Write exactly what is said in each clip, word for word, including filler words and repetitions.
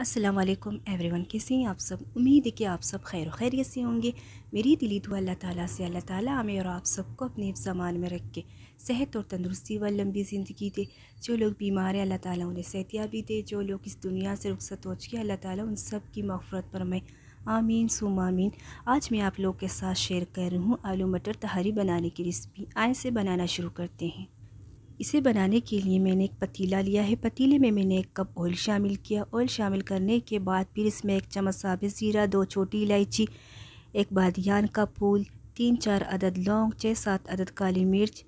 अस्सलाम वालेकुम एवरीवन, कैसे हैं आप सब। उम्मीद है कि आप सब खैर व खैरियत से होंगे। मेरी दिली दुआ अल्लाह ताला से अल्लाह ताला हमें और आप सबको अपने हिफ़्ज़-ए-अमान में रख के सेहत और तंदुरुस्ती व लंबी ज़िंदगी दे। जो लोग बीमार हैं अल्लाह ताला उन्हें सेहतियाबी दे। जो लोग इस दुनिया से रुखसत हो चुके हैं अल्लाह ताला उन सब की मग़फ़िरत फरमाए, आमीन सुम्मा आमीन। आज मैं आप लोग के साथ शेयर कर रही हूँ आलू मटर तहारी बनाने की रेसिपी। आए से बनाना शुरू करते हैं। इसे बनाने के लिए मैंने एक पतीला लिया है। पतीले में मैंने एक कप ऑयल शामिल किया। ऑयल शामिल करने के बाद फिर इसमें एक चम्मच साबुत ज़ीरा, दो छोटी इलायची, एक बादियान का फूल, तीन चार अदद लौंग, छः सात अदद काली मिर्च,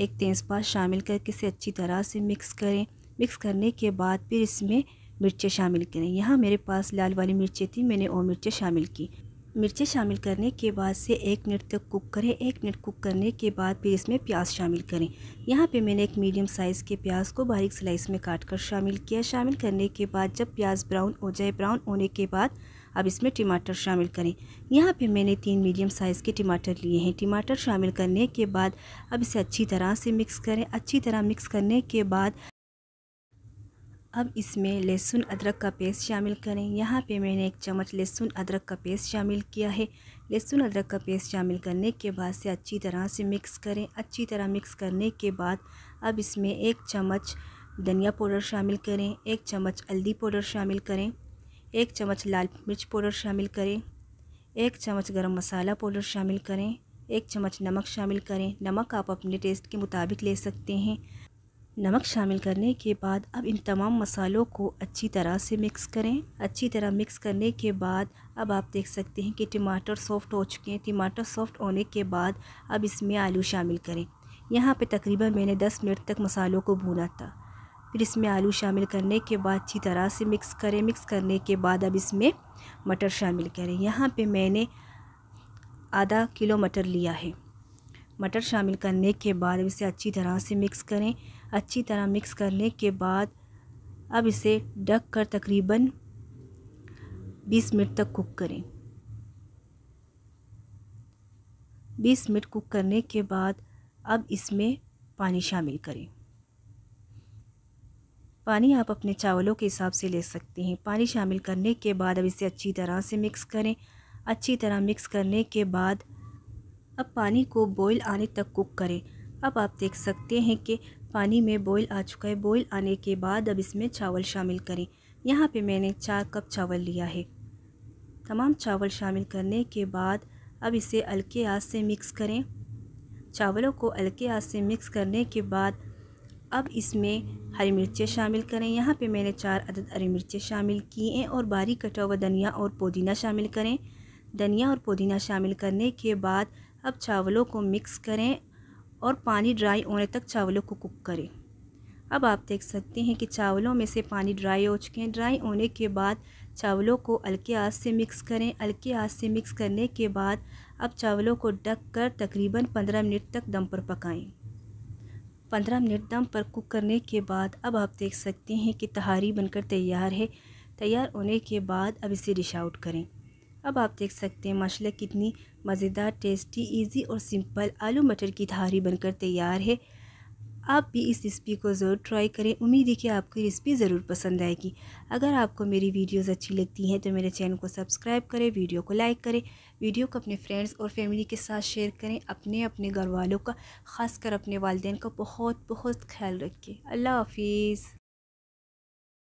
एक तेज़पात शामिल करके इसे अच्छी तरह से मिक्स करें। मिक्स करने के बाद फिर इसमें मिर्चें शामिल करें। यहाँ मेरे पास लाल वाली मिर्चें थी, मैंने वो मिर्चें शामिल की। मिर्चें शामिल करने के बाद से एक मिनट तक कुक करें। एक मिनट कुक करने के बाद फिर इसमें प्याज शामिल करें। यहाँ पे मैंने एक मीडियम साइज़ के प्याज को बारीक स्लाइस में काट कर शामिल किया। शामिल करने के बाद जब प्याज ब्राउन हो जाए, ब्राउन होने के बाद अब इसमें टमाटर शामिल करें। यहाँ पे मैंने तीन मीडियम साइज़ के टमाटर लिए हैं। टमाटर शामिल करने के बाद अब इसे अच्छी तरह से मिक्स करें। अच्छी तरह मिक्स करने के बाद अब इसमें लहसुन अदरक का पेस्ट शामिल करें। यहाँ पे मैंने एक चम्मच लहसुन अदरक का पेस्ट शामिल किया है। लहसुन अदरक का पेस्ट शामिल करने के बाद से अच्छी तरह से मिक्स करें। अच्छी तरह मिक्स करने के बाद अब इसमें एक चम्मच धनिया पाउडर शामिल करें, एक चम्मच हल्दी पाउडर शामिल करें, एक चम्मच लाल मिर्च पाउडर शामिल करें, एक चम्मच गरम मसाला पाउडर शामिल करें, एक चम्मच नमक शामिल करें। नमक आप अपने टेस्ट के मुताबिक ले सकते हैं। नमक शामिल करने के बाद अब इन तमाम मसालों को अच्छी तरह से मिक्स करें। अच्छी तरह मिक्स करने के बाद अब आप देख सकते हैं कि टमाटर सॉफ़्ट हो चुके हैं। टमाटर सॉफ़्ट होने के बाद अब इसमें आलू शामिल करें। यहाँ पे तकरीबन मैंने दस मिनट तक मसालों को भूना था। फिर इसमें आलू शामिल करने के बाद अच्छी तरह से मिक्स करें। मिक्स करने के बाद अब इसमें मटर शामिल करें। यहाँ पर मैंने आधा किलो मटर लिया है। मटर शामिल करने के बाद इसे अच्छी तरह से मिक्स करें। अच्छी तरह मिक्स करने के बाद अब इसे ढक कर तकरीबन बीस मिनट तक कुक करें। बीस मिनट कुक करने के बाद अब इसमें पानी शामिल करें। पानी आप अपने चावलों के हिसाब से ले सकते हैं। पानी शामिल करने के बाद अब इसे अच्छी तरह से मिक्स करें। अच्छी तरह मिक्स करने के बाद अब पानी को बॉयल आने तक कुक करें। अब आप देख सकते हैं कि पानी में बॉयल आ चुका है। बॉयल आने के बाद अब इसमें चावल शामिल करें। यहाँ पे मैंने चार कप चावल लिया है। तमाम चावल शामिल करने के बाद अब इसे हल्के आंच से मिक्स करें। चावलों को हल्के आंच से मिक्स करने के बाद अब इसमें हरी मिर्चें शामिल करें। यहाँ पे मैंने चार अदद हरी मिर्चें शामिल की हैं और बारीक कटा हुआ धनिया और पुदीना शामिल करें। धनिया और पुदीना शामिल करने के बाद अब चावलों को मिक्स करें और पानी ड्राई होने तक चावलों को कुक करें। अब आप देख सकते हैं कि चावलों में से पानी ड्राई हो चुके हैं। ड्राई होने के बाद चावलों को हल्के आंच से मिक्स करें। हल्के आंच से मिक्स करने के बाद अब चावलों को ढककर तकरीबन पंद्रह मिनट तक दम पर पकाएं। पंद्रह मिनट दम पर कुक करने के बाद अब आप देख सकते हैं कि तहारी बनकर तैयार है। तैयार होने के बाद अब इसे डिश आउट करें। अब आप देख सकते हैं माशाल्लाह कितनी मज़ेदार, टेस्टी, इजी और सिंपल आलू मटर की तहारी बनकर तैयार है। आप भी इस रेसिपी को ज़रूर ट्राई करें। उम्मीद है कि आपको रेसिपी ज़रूर पसंद आएगी। अगर आपको मेरी वीडियोस अच्छी लगती हैं तो मेरे चैनल को सब्सक्राइब करें, वीडियो को लाइक करें, वीडियो को अपने फ्रेंड्स और फैमिली के साथ शेयर करें। अपने अपने घर वालों का, ख़ासकर अपने वालिदैन का बहुत बहुत ख्याल रखें। अल्लाह हाफिज़।